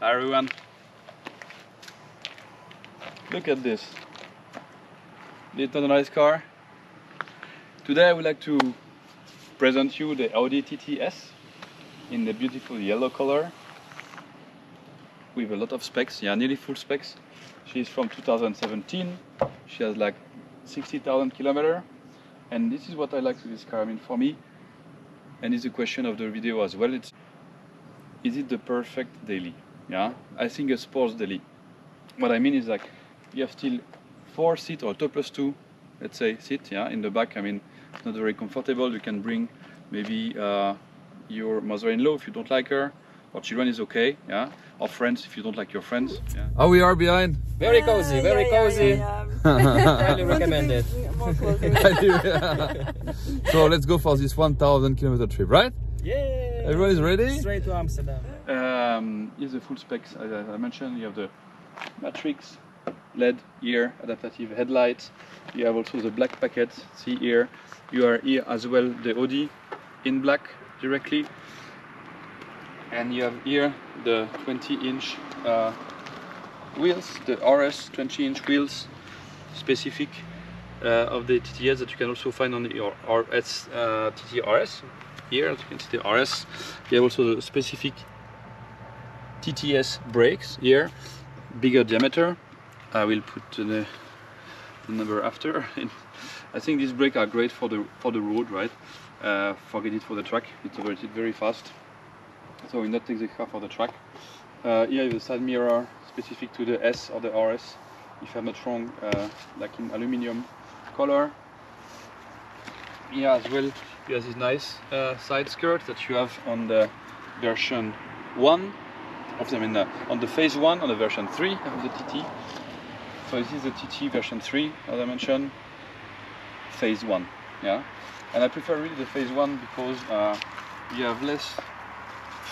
Hi everyone. Look at this. It's not a nice car. Today I would like to present you the Audi TTS in the beautiful yellow color with a lot of specs. Yeah, nearly full specs. She is from 2017. She has like 60,000 kilometers. And this is what I like to this car. I mean, for me, and it's a question of the video as well. Is it the perfect daily? Yeah, I think a sports daily. What I mean is like you have still 4 seats or 2 plus 2, let's say, seat. Yeah, in the back. I mean, it's not very comfortable. You can bring maybe your mother-in-law if you don't like her, or children is okay. Yeah, or friends if you don't like your friends. Yeah. Oh, we are behind. Very cozy. Yeah. Highly recommended. So let's go for this 1,000 kilometer trip, right? Yeah. Everyone is ready? Straight to Amsterdam. Here's the full specs. As I mentioned, you have the Matrix LED here, adaptive headlights. You have also the black packet. See here. You are here as well the Audi in black directly, and you have here the 20-inch wheels, the RS 20-inch wheels, specific of the TTS that you can also find on the RS TTRS. Here, as you can see, the RS. You have also the specific TTS brakes here, bigger diameter. I will put the number after. I think these brakes are great for the road, right? Forget it for the track. It's overrated very fast, so we not take the car for the track. Here is the side mirror specific to the S or the RS, if I'm not wrong, like in aluminium color. Here as well, you have this nice side skirt that you have on the version 1 of them, on the phase 1, on the version 3 of the TT. So this is the TT version 3, as I mentioned, phase 1. Yeah, and I prefer really the phase 1 because you have less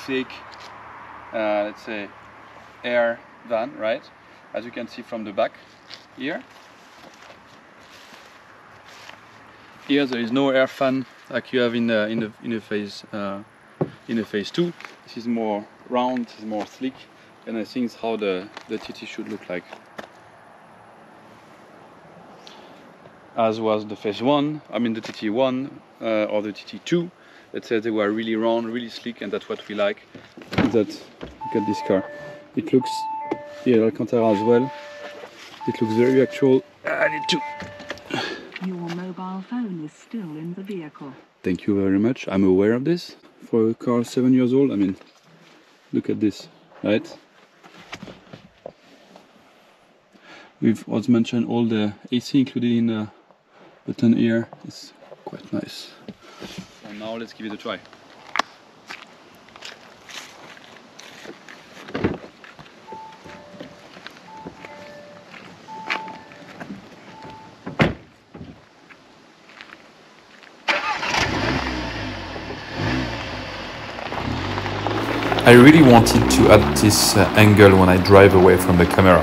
thick, let's say, air than, right? As you can see from the back here. Here there is no air fan like you have in the phase 2. This is more round, this is more sleek, and I think it's how the TT should look like. As was the phase 1, I mean the TT1 or the TT2, let's say they were really round, really sleek, and that's what we like. Look at this car. It looks here, Alcantara as well. It looks very actual. I need to. Your mobile phone is still in the vehicle. Thank you very much. I'm aware of this. For a car 7 years old, I mean, look at this, right? We've also mentioned all the AC included in the button here. It's quite nice. And now let's give it a try. I really wanted to add this angle when I drive away from the camera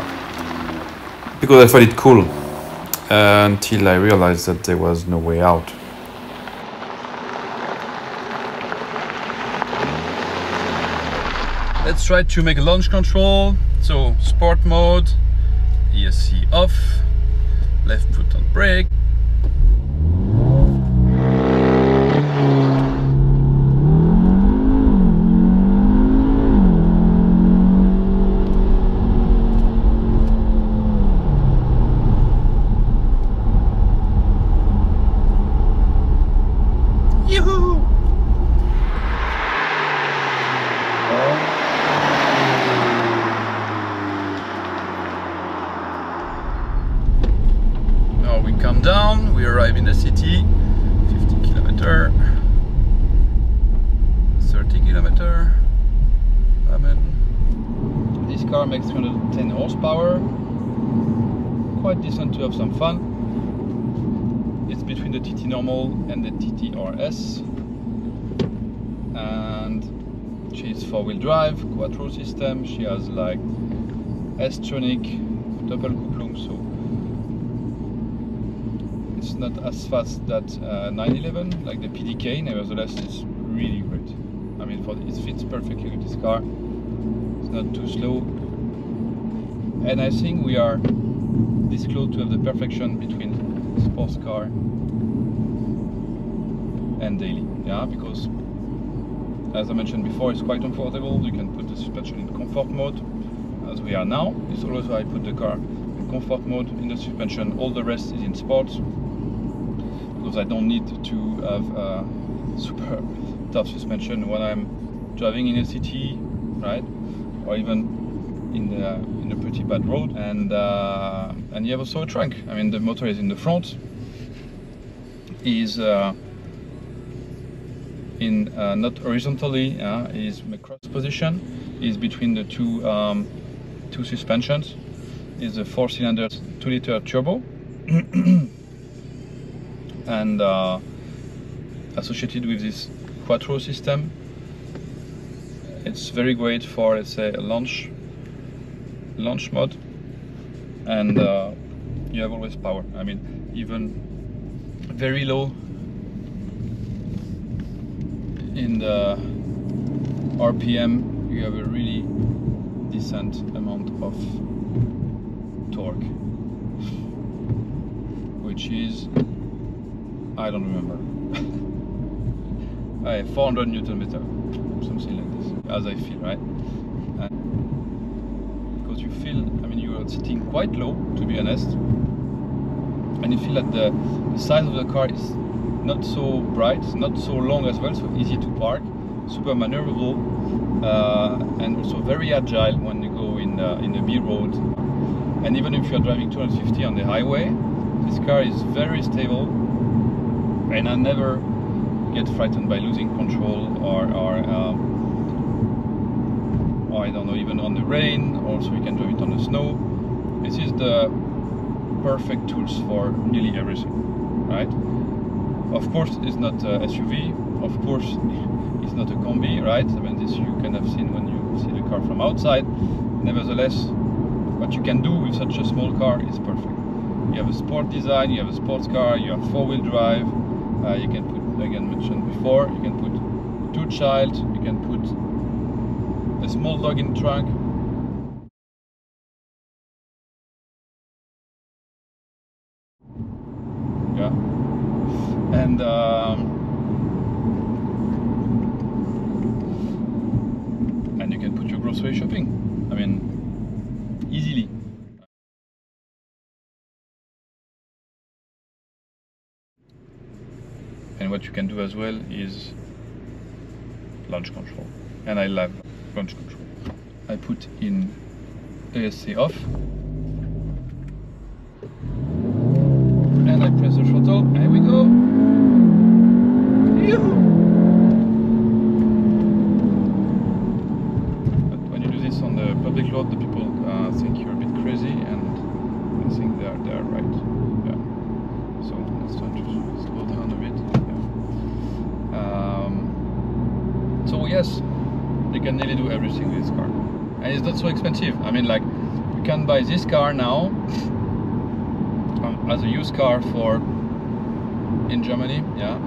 because I thought it cool until I realized that there was no way out. Let's try to make launch control. So sport mode, ESC off, left foot on brake. Down, we arrive in the city, 50 kilometer, 30 kilometer. I mean, this car makes 310 horsepower, quite decent to have some fun. It's between the TT normal and the TTRS, and she's 4-wheel drive, quattro system. She has like S-tronic, Doppelkupplung, so it's not as fast that 911 like the PDK. Nevertheless, it's really great. I mean, it fits perfectly with this car. It's not too slow. And I think we are this close to have the perfection between sports car and daily. Yeah, because as I mentioned before, it's quite comfortable. You can put the suspension in comfort mode, as we are now. It's always how I put the car in comfort mode, in the suspension. All the rest is in sports, because I don't need to have a super tough suspension when I'm driving in a city, right? Or even in a pretty bad road. And you have also a trunk. I mean, the motor is in the front, is not horizontally, is in a cross position, is between the two suspensions, is a 4-cylinder 2-liter turbo, and associated with this quattro system. It's very great for, let's say, a launch mode, and you have always power. I mean, even very low in the RPM, you have a really decent amount of torque, which is, I don't remember, 400 Newton meter, something like this, as I feel, right? You feel, I mean, you are sitting quite low, to be honest, and you feel that the size of the car is not so bright, not so long as well, so easy to park, super maneuverable, and also very agile when you go in the B road. And even if you are driving 250 on the highway, this car is very stable, and I never get frightened by losing control or I don't know, even on the rain. Also you can drive it on the snow. This is the perfect tools for nearly everything, right? Of course it's not a SUV, of course it's not a combi, right? I mean, this you can have seen when you see the car from outside. Nevertheless, what you can do with such a small car is perfect. You have a sport design, you have a sports car, you have four-wheel drive, you can put, like I mentioned before, you can put two child, you can put a small dog in the trunk. Yeah. And you can put your grocery shopping, I mean, easily. And what you can do as well is launch control, and I love launch control. I put in ASC off, and I press the throttle. Here we go. But when you do this on the public road, the people think you're a bit crazy, and I think they are right. Yeah. So let's try to slow down a bit. Yeah. So yes, you can nearly do everything with this car, and it's not so expensive. I mean, like, you can buy this car now as a used car for in Germany. Yeah,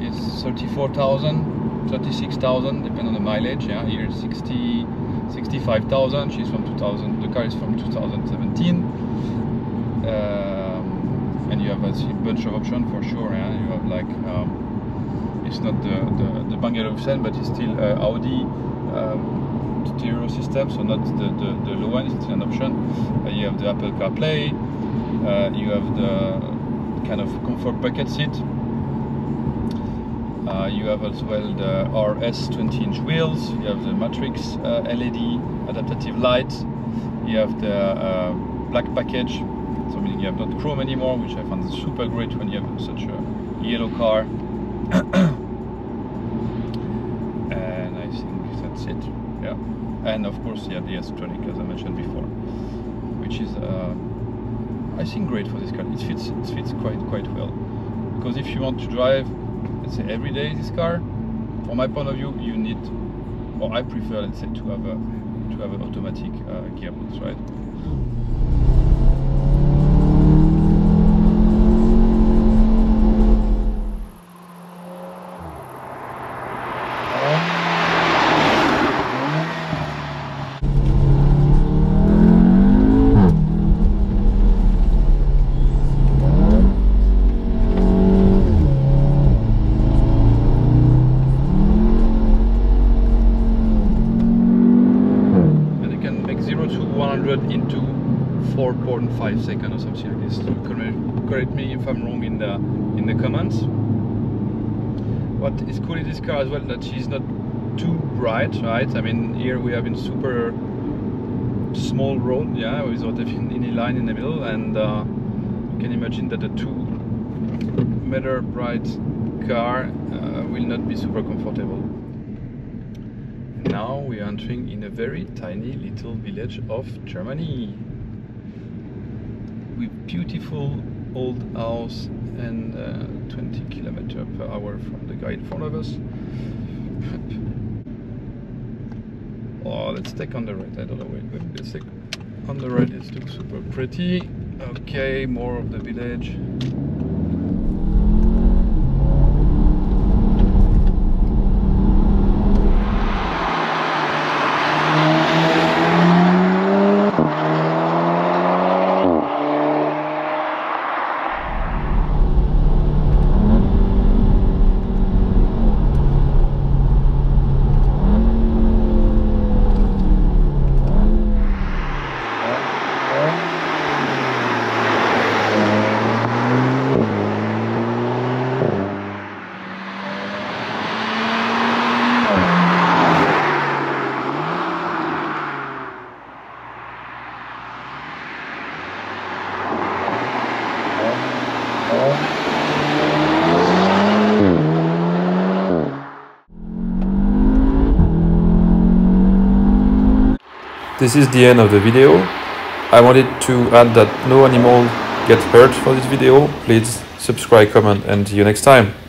it's 34,000, 36,000, depending on the mileage. Yeah, here it's 60, 65,000. She's from 2000. The car is from 2017, and you have a bunch of options for sure. Yeah, you have like it's not the bungalow option, but it's still Audi. TTRS system, so not the low one, it's an option. You have the Apple CarPlay, you have the kind of comfort bucket seat, you have as well the RS 20-inch wheels, you have the Matrix LED adaptive lights, you have the black package, so meaning you have not chrome anymore, which I found super great when you have such a yellow car. Yeah, and of course you have the S-tronic, as I mentioned before, which is I think great for this car. It fits quite well, because if you want to drive, let's say, every day this car, from my point of view, you need, or I prefer, let's say, to have an automatic gearbox, right? more than 5 seconds or something like this. Correct me if I'm wrong in the comments. What is cool in this car as well, that she's not too bright, right? I mean, here we have in super small road, yeah, without any line in the middle, and you can imagine that a 2 meter bright car will not be super comfortable. Now we are entering in a very tiny little village of Germany with beautiful old house and 20 km per hour from the guy in front of us. Oh, let's take on the right. I don't know where it's going. Let's take on the right. It looks super pretty. Okay, more of the village. This is the end of the video. I wanted to add that no animal gets hurt for this video. Please subscribe, comment, and see you next time.